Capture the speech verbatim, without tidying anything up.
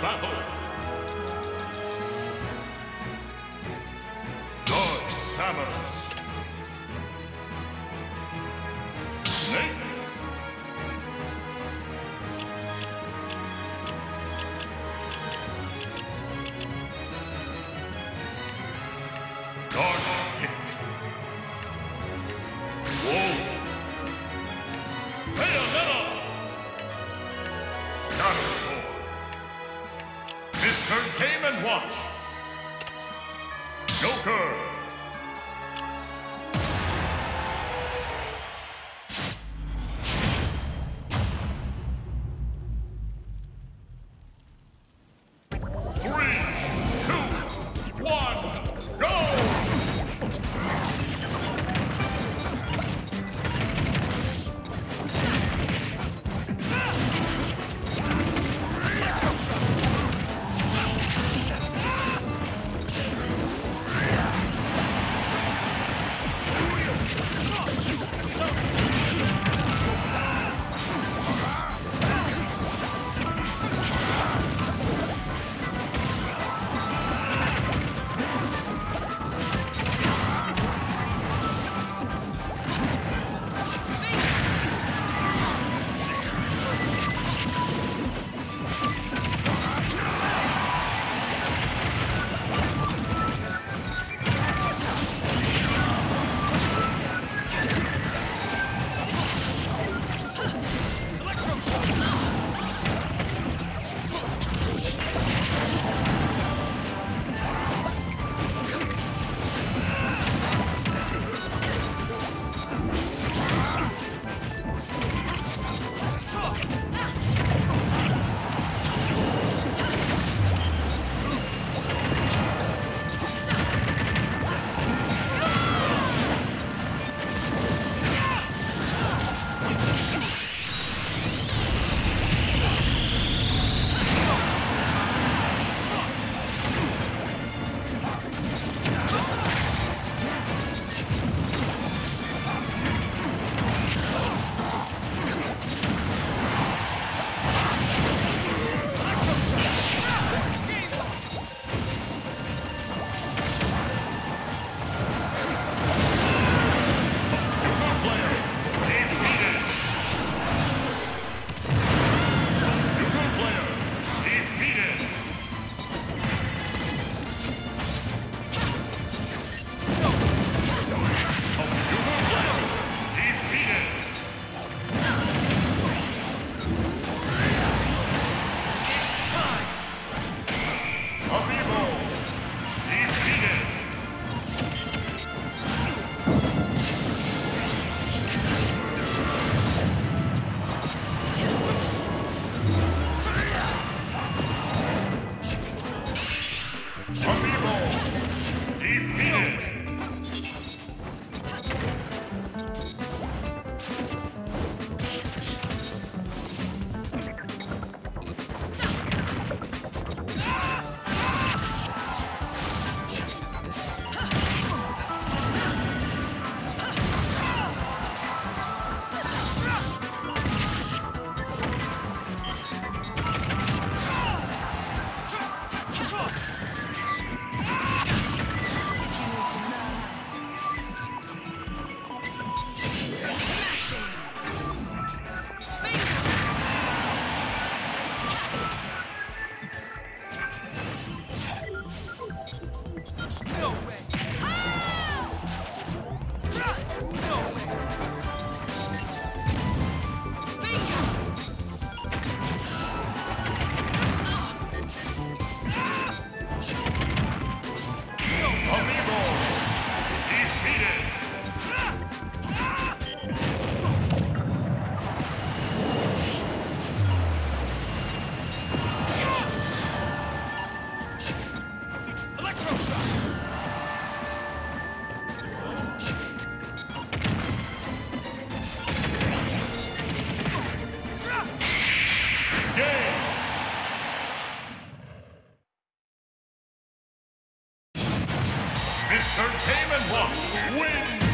battle. Lord Samus. Watch. Joker. Mister Game and Watch wins!